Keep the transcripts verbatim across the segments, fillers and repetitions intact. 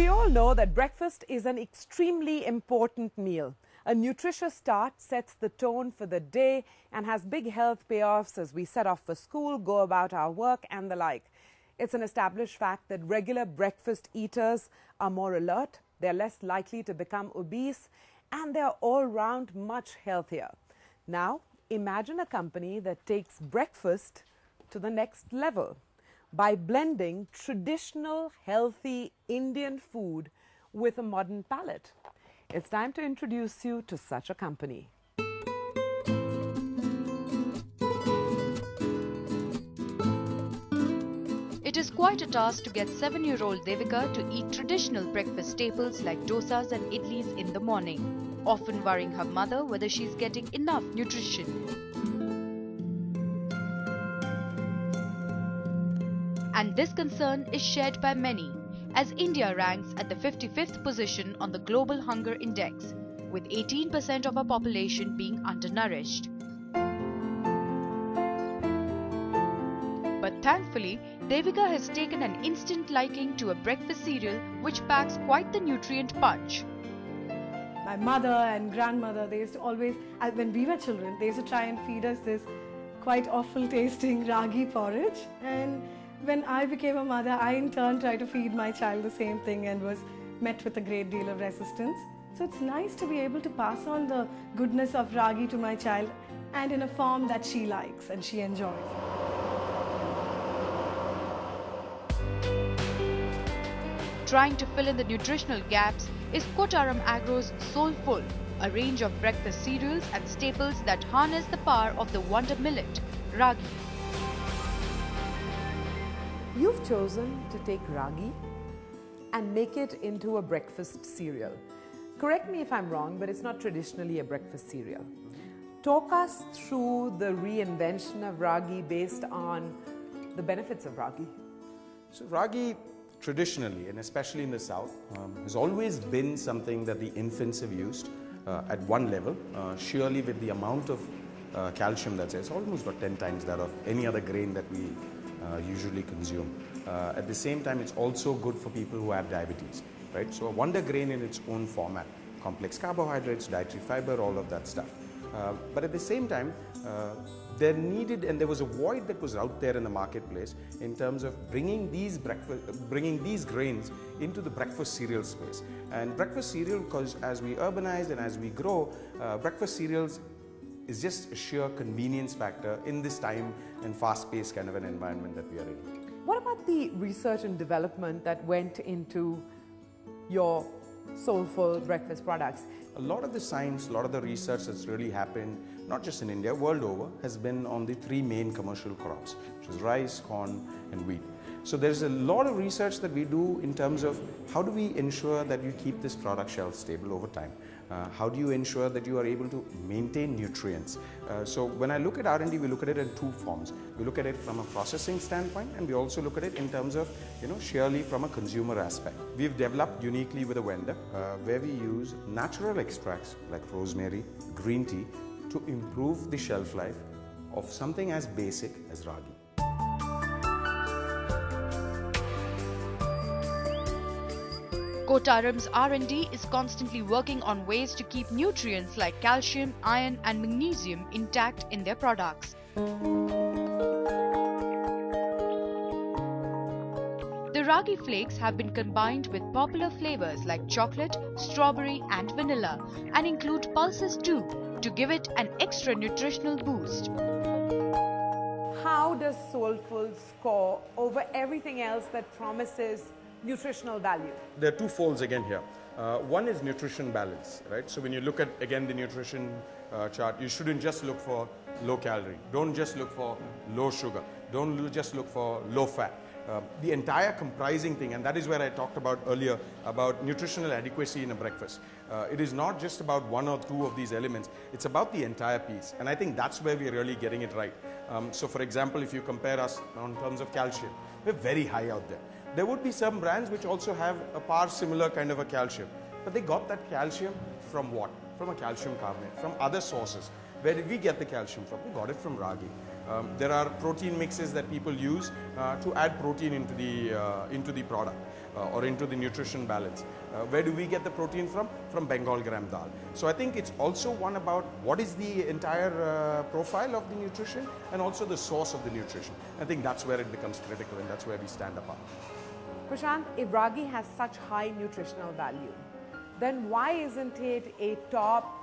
We all know that breakfast is an extremely important meal. A nutritious start sets the tone for the day and has big health payoffs as we set off for school, go about our work and the like. It's an established fact that regular breakfast eaters are more alert, they're less likely to become obese, and they're all round much healthier. Now, imagine a company that takes breakfast to the next level by blending traditional, healthy Indian food with a modern palate. It's time to introduce you to such a company. It is quite a task to get seven-year-old Devika to eat traditional breakfast staples like dosas and idlis in the morning, often worrying her mother whether she's getting enough nutrition. And this concern is shared by many, as India ranks at the fifty-fifth position on the Global Hunger Index, with eighteen percent of our population being undernourished. But thankfully, Devika has taken an instant liking to a breakfast cereal which packs quite the nutrient punch. My mother and grandmother, they used to always, when we were children, they used to try and feed us this quite awful tasting ragi porridge. And when I became a mother, I in turn tried to feed my child the same thing and was met with a great deal of resistance. So it's nice to be able to pass on the goodness of ragi to my child, and in a form that she likes and she enjoys. Trying to fill in the nutritional gaps is Kottaram Agro's Soulful, a range of breakfast cereals and staples that harness the power of the wonder millet, ragi. You've chosen to take ragi and make it into a breakfast cereal. Correct me if I'm wrong, but it's not traditionally a breakfast cereal. Talk us through the reinvention of ragi based on the benefits of ragi. So ragi traditionally, and especially in the South, um, has always been something that the infants have used uh, at one level, uh, surely with the amount of uh, calcium that's there. It's almost about ten times that of any other grain that we Uh, usually consume. Uh, at the same time, it's also good for people who have diabetes, right? So a wonder grain in its own format, complex carbohydrates, dietary fiber, all of that stuff. Uh, but at the same time, uh, there needed, and there was a void that was out there in the marketplace in terms of bringing these breakfast, bringing these grains into the breakfast cereal space. And breakfast cereal, because as we urbanize and as we grow, uh, breakfast cereals is just a sheer convenience factor in this time and fast-paced kind of an environment that we are in. What about the research and development that went into your Soulful breakfast products? A lot of the science, a lot of the research that's really happened, not just in India, world over, has been on the three main commercial crops, which is rice, corn, and wheat. So there's a lot of research that we do in terms of how do we ensure that you keep this product shelf stable over time? Uh, how do you ensure that you are able to maintain nutrients? Uh, so when I look at R and D, we look at it in two forms. We look at it from a processing standpoint, and we also look at it in terms of, you know, surely from a consumer aspect. We've developed uniquely with a vendor uh, where we use natural extracts like rosemary, green tea to improve the shelf life of something as basic as ragi. Kottaram's R and D is constantly working on ways to keep nutrients like calcium, iron and magnesium intact in their products. The ragi flakes have been combined with popular flavors like chocolate, strawberry and vanilla, and include pulses too to give it an extra nutritional boost. How does Soulful score over everything else that promises nutritional value? There are two folds again here. Uh, one is nutrition balance, right? So when you look at, again, the nutrition uh, chart, you shouldn't just look for low calorie. Don't just look for low sugar. Don't just look for low fat. Uh, the entire comprising thing, and that is where I talked about earlier, about nutritional adequacy in a breakfast. Uh, it is not just about one or two of these elements. It's about the entire piece. And I think that's where we're really getting it right. Um, so for example, if you compare us on terms of calcium, we're very high out there. There would be some brands which also have a par similar kind of a calcium, but they got that calcium from what? From a calcium carbonate, from other sources. Where did we get the calcium from? We got it from ragi. Um, there are protein mixes that people use uh, to add protein into the, uh, into the product uh, or into the nutrition balance. Uh, where do we get the protein from? From Bengal gram dal. So I think it's also one about what is the entire uh, profile of the nutrition and also the source of the nutrition. I think that's where it becomes critical and that's where we stand apart. Prashant, if ragi has such high nutritional value, then why isn't it a top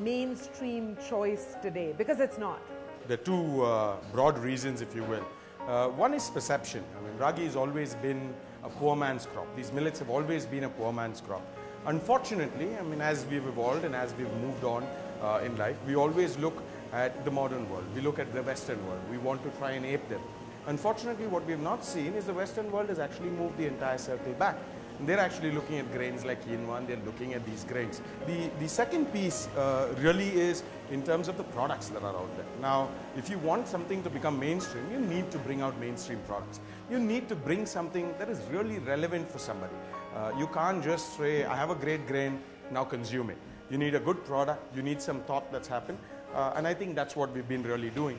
mainstream choice today? Because it's not. There are two uh, broad reasons, if you will. Uh, one is perception. I mean, ragi has always been a poor man's crop. These millets have always been a poor man's crop. Unfortunately, I mean, as we've evolved and as we've moved on uh, in life, we always look at the modern world. We look at the Western world. We want to try and ape them. Unfortunately, what we've not seen is the Western world has actually moved the entire circle back. And they're actually looking at grains like quinoa, and they're looking at these grains. The, the second piece uh, really is in terms of the products that are out there. Now, if you want something to become mainstream, you need to bring out mainstream products. You need to bring something that is really relevant for somebody. Uh, you can't just say, I have a great grain, now consume it. You need a good product, you need some thought that's happened, uh, and I think that's what we've been really doing.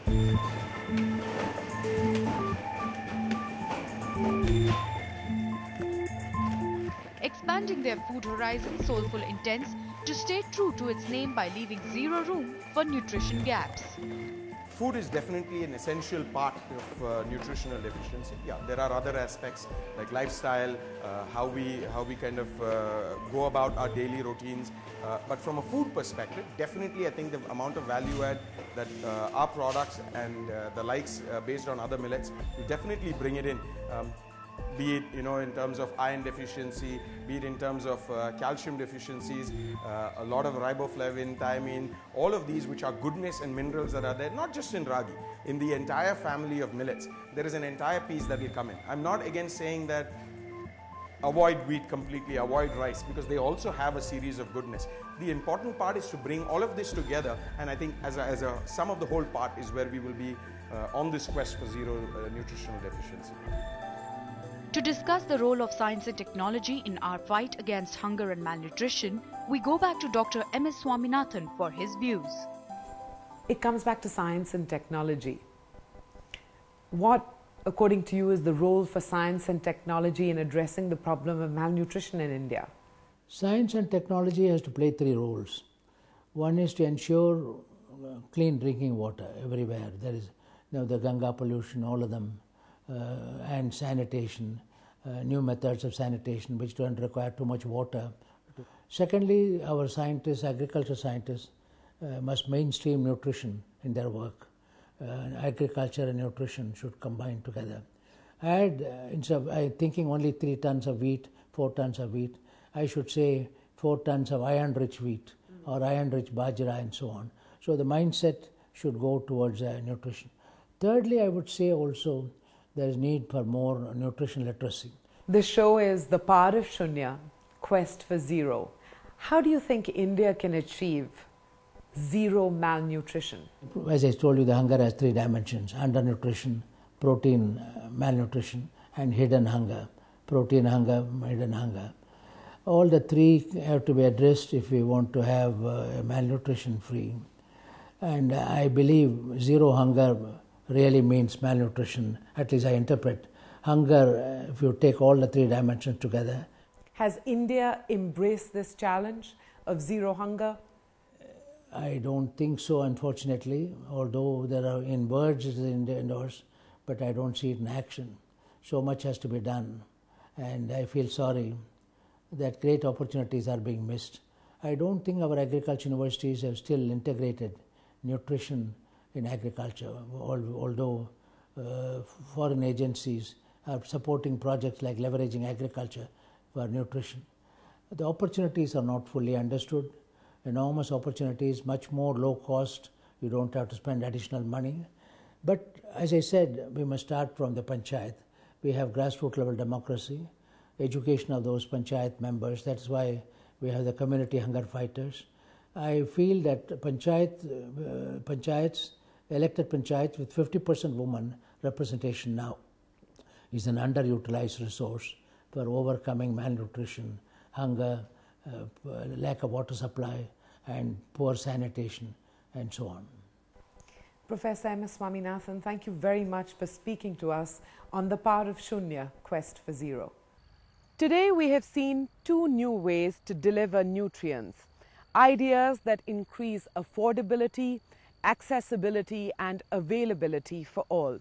Expanding their food horizons, Soulful intends to stay true to its name by leaving zero room for nutrition gaps. Food is definitely an essential part of uh, nutritional deficiency. Yeah, there are other aspects like lifestyle, uh, how we how we kind of uh, go about our daily routines. Uh, but from a food perspective, definitely I think the amount of value add that uh, our products and uh, the likes uh, based on other millets, we definitely bring it in. Um, Be it, you know, in terms of iron deficiency, be it in terms of uh, calcium deficiencies, uh, a lot of riboflavin, thiamine, all of these which are goodness and minerals that are there, not just in ragi, in the entire family of millets. There is an entire piece that will come in. I'm not against saying that avoid wheat completely, avoid rice, because they also have a series of goodness. The important part is to bring all of this together, and I think as a, as a sum of the whole part is where we will be uh, on this quest for zero uh, nutritional deficiency. To discuss the role of science and technology in our fight against hunger and malnutrition, we go back to Doctor M. S. Swaminathan for his views. It comes back to science and technology. What, according to you, is the role for science and technology in addressing the problem of malnutrition in India? Science and technology has to play three roles. One is to ensure clean drinking water everywhere. There is, you know, the Ganga pollution, all of them. Uh, and sanitation, uh, new methods of sanitation which don't require too much water. Secondly, our scientists, agriculture scientists, uh, must mainstream nutrition in their work. Uh, agriculture and nutrition should combine together. I had, uh, instead of uh, thinking only three tons of wheat, four tons of wheat, I should say four tons of iron-rich wheat mm-hmm. or iron-rich bajra and so on. So the mindset should go towards uh, nutrition. Thirdly, I would say also, there is need for more nutrition literacy. The show is The Power of Shunya, Quest for Zero. How do you think India can achieve zero malnutrition? As I told you, the hunger has three dimensions: undernutrition, protein uh, malnutrition, and hidden hunger. Protein hunger, hidden hunger. All the three have to be addressed if we want to have uh, malnutrition free. And I believe zero hunger really means malnutrition, at least I interpret. Hunger, if you take all the three dimensions together. Has India embraced this challenge of zero hunger? I don't think so, unfortunately, although there are in words it is endorsed, but I don't see it in action. So much has to be done, and I feel sorry that great opportunities are being missed. I don't think our agriculture universities have still integrated nutrition in agriculture, although uh, foreign agencies are supporting projects like leveraging agriculture for nutrition. The opportunities are not fully understood. Enormous opportunities, much more low cost, you don't have to spend additional money. But as I said, we must start from the panchayat. We have grassroots level democracy, education of those panchayat members. That's why we have the community hunger fighters. I feel that panchayat, uh, panchayats elected panchayats with fifty percent women representation now is an underutilized resource for overcoming malnutrition, hunger, uh, lack of water supply, and poor sanitation, and so on. Professor M. S. Swaminathan, thank you very much for speaking to us on the Power of Shunya, Quest for Zero. Today we have seen two new ways to deliver nutrients, ideas that increase affordability, accessibility and availability for all.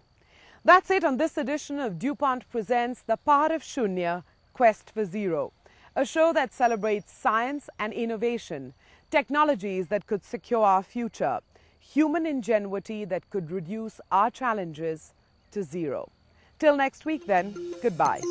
That's it on this edition of DuPont Presents The Power of Shunya, Quest for Zero, a show that celebrates science and innovation, technologies that could secure our future, human ingenuity that could reduce our challenges to zero. Till next week then, goodbye.